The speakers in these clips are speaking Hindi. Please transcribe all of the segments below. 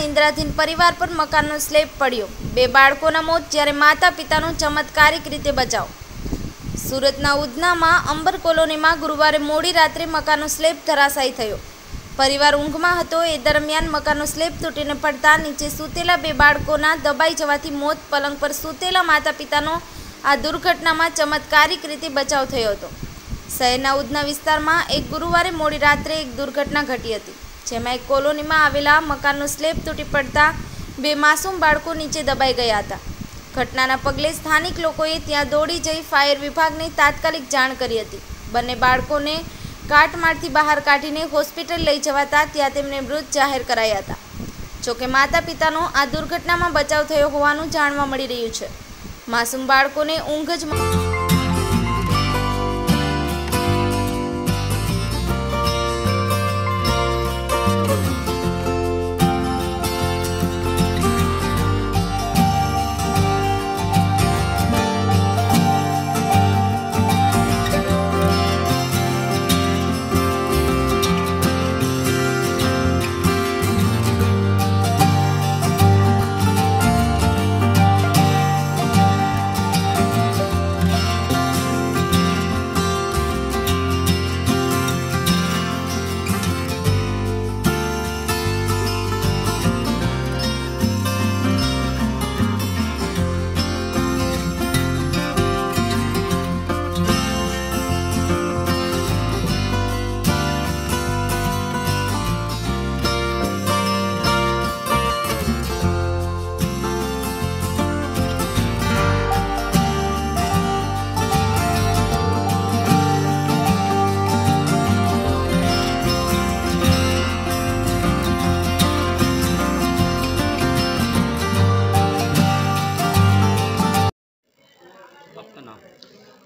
નિંદ્રાધીન પરિવાર પર મકાનનો સ્લેબ પડ્યો, બે બાળકોના મોત જ્યારે માતા પિતાનો ચમત્કારિક રીતે બચાવ। સુરતના ઉધનામાં અંબર કોલોનીમાં ગુરુવારે મોડી રાત્રે મકાનનો સ્લેબ ધરાશાયી થયો। પરિવાર ઊંઘમાં હતો એ દરમિયાન મકાનનો સ્લેબ તૂટીને પડતા નીચે સૂતેલા બે બાળકોના દબાઈ જવાથી મોત। પલંગ પર સૂતેલા માતા પિતાનો આ દુર્ઘટનામાં ચમત્કારિક રીતે બચાવ થયો હતો। શહેરના ઉધના વિસ્તારમાં એક ગુરુવારે મોડી રાત્રે એક દુર્ઘટના ઘટી હતી, જેમાં એક કોલોનીમાં આવેલા મકાનનો સ્લેબ તૂટી પડતા બે માસૂમ બાળકો નીચે દબાઈ ગયા હતા। ઘટનાના પગલે સ્થાનિક લોકોએ ત્યાં દોડી જઈ ફાયર વિભાગને તાત્કાલિક જાણ કરી હતી। બંને બાળકોને કાટમાળથી બહાર કાઢીને હોસ્પિટલ લઈ જવાતા ત્યાં તેમને મૃત જાહેર કરાયા હતા। જોકે માતા પિતાનો આ દુર્ઘટનામાં બચાવ થયો હોવાનું જાણવા મળી રહ્યું છે। માસૂમ બાળકોને ઊંઘ જ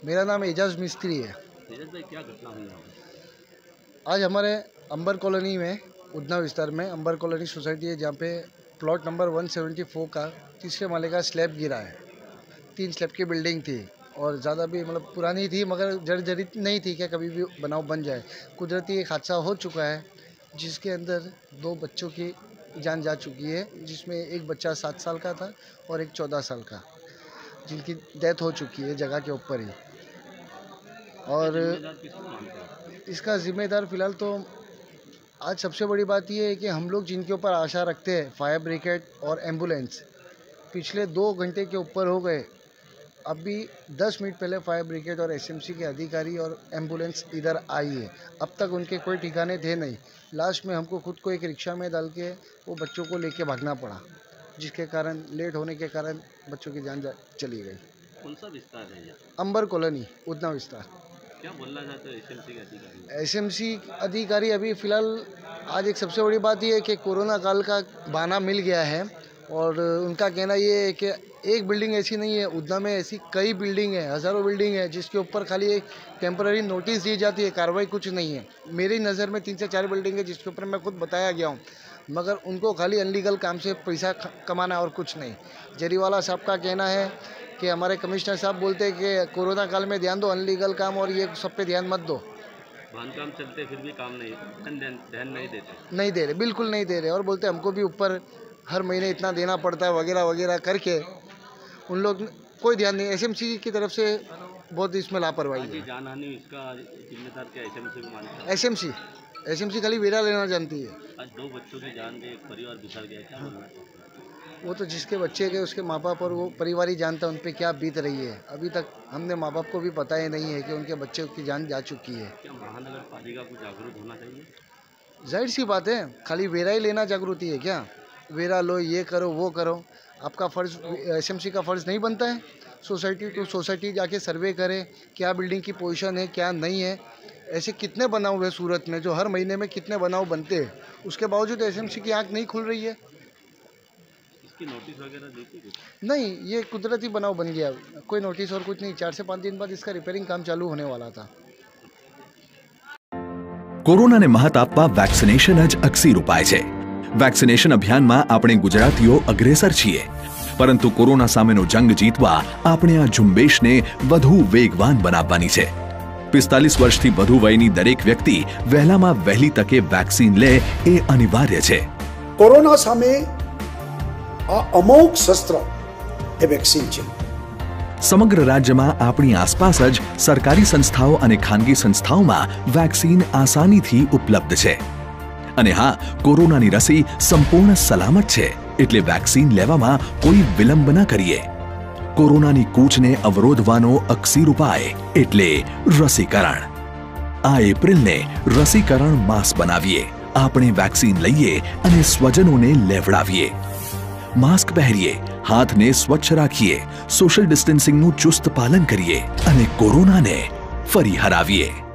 मेरा नाम एजाज मिस्त्री है। एजाज भाई, क्या घटना हुई है? आज हमारे अंबर कॉलोनी में उधना विस्तार में अंबर कॉलोनी सोसाइटी है, जहाँ पे प्लॉट नंबर 174 का तीसरे माले का स्लैब गिरा है। 3 स्लैब की बिल्डिंग थी और ज़्यादा भी मतलब पुरानी थी, मगर जर्जरित नहीं थी क्या कभी भी बनाव बन जाए। कुदरती एक हादसा हो चुका है जिसके अंदर 2 बच्चों की जान जा चुकी है, जिसमें एक बच्चा 7 साल का था और एक 14 साल का, जिनकी डेथ हो चुकी है जगह के ऊपर ही। और इसका ज़िम्मेदार फ़िलहाल तो आज सबसे बड़ी बात यह है कि हम लोग जिनके ऊपर आशा रखते हैं, फायर ब्रिगेड और एम्बुलेंस, पिछले 2 घंटे के ऊपर हो गए। अभी 10 मिनट पहले फायर ब्रिगेड और एसएमसी के अधिकारी और एम्बुलेंस इधर आई है, अब तक उनके कोई ठिकाने थे नहीं। लास्ट में हमको खुद को एक रिक्शा में डाल के वो बच्चों को लेके भागना पड़ा, जिसके कारण लेट होने के कारण बच्चों की जान चली गई। कौन सा विस्तार है? अंबर कॉलोनी उधना विस्तार। क्या बोलना चाहते हो एसएमसी के अधिकारी? एसएमसी अधिकारी अभी फ़िलहाल आज एक सबसे बड़ी बात यह है कि कोरोना काल का बहाना मिल गया है और उनका कहना ये है कि एक बिल्डिंग ऐसी नहीं है, उधना में ऐसी कई बिल्डिंग है, हज़ारों बिल्डिंग है, जिसके ऊपर खाली एक टेम्पररी नोटिस दी जाती है, कार्रवाई कुछ नहीं है। मेरी नज़र में 3 से 4 बिल्डिंग है जिसके ऊपर मैं खुद बताया गया हूँ, मगर उनको खाली अनलीगल काम से पैसा कमाना और कुछ नहीं। जरीवाला साहब का कहना है कि हमारे कमिश्नर साहब बोलते हैं कि कोरोना काल में ध्यान दो, अनलीगल काम और ये सब पे ध्यान मत दो। भान काम चलते फिर भी काम नहीं, ध्यान नहीं देते, नहीं दे रहे, बिल्कुल नहीं दे रहे। और बोलते हमको भी ऊपर हर महीने इतना देना पड़ता है वगैरह वगैरह करके, उन लोग कोई ध्यान नहीं। एसएमसी की तरफ से बहुत इसमें लापरवाही है। जान हानि इसका जिम्मेदार क्या एसएमसी को मानता है? एसएमसी खाली वेरा लेना जानती है। आज 2 बच्चों की जान गई, परिवार बिछड़ गया, क्या बोलना है? वो तो जिसके बच्चे गए उसके माँ बाप और वो परिवार ही जानता है उन पर क्या बीत रही है। अभी तक हमने माँ बाप को भी पता ही नहीं है कि उनके बच्चों की जान जा चुकी है। क्या महानगर पालिका को जागरूक होना चाहिए? जाहिर सी बात है, खाली वेरा ही लेना जागरूकती है क्या? वेरा लो, ये करो, वो करो, आपका फ़र्ज़ एसएमसी का फ़र्ज़ नहीं बनता है? सोसाइटी टू सोसाइटी जाके सर्वे करें, क्या बिल्डिंग की पोजीशन है क्या नहीं है। ऐसे कितने बनाव हुए सूरत में, जो हर महीने में कितने बनाव बनते हैं, उसके बावजूद एसएमसी की आंख नहीं खुल रही है। इसकी नोटिस वगैरह देखी नहीं, ये कुदरती बनाव बन गया, कोई नोटिस और कुछ नहीं। 4 से 5 दिन बाद इसका रिपेयरिंग काम चालू होने वाला था। कोरोना ने महत आपवा वेक्सिनेशन ज अक्सीर उपाय छे। वेक्सिनेशन अभियान में आपणे गुजरातीओ अग्रेसर छीए, परंतु कोरोना सामेनो जंग जीतवा आपणे आ झुंबेशने वधु वेगवान बनाववानी छे। 45 વર્ષથી વધુ વયની દરેક વ્યક્તિ વહેલામાં વહેલી તકે વેક્સિન લે એ અનિવાર્ય છે। કોરોના સામે आ अमोघ शस्त्र ए वेक्सिन छे। समग्र राज्यमां आपणी आसपास ज सरकारी संस्थाओं अने खानगी संस्थाओमां वेक्सिन आसानीथी उपलब्ध छे अने हां, कोरोनानी रसी संपूर्ण सलामत छे एटले वेक्सिन लेवामां कोई विलंब न करीए। कोरोनानी कूचने अवरोधवानो अक्सीर उपाय एटले रसीकरण। आ एप्रिल ने रसीकरण मास बनावीए, आपणे वेक्सिन लईए अने स्वजनोने लेवडावीए। मास्क पहरीए, हाथ ने स्वच्छ राखीए, सोशल डिस्टन्सिंग नुं चुस्त पालन करीए अने कोरोना ने फरी हरावीए।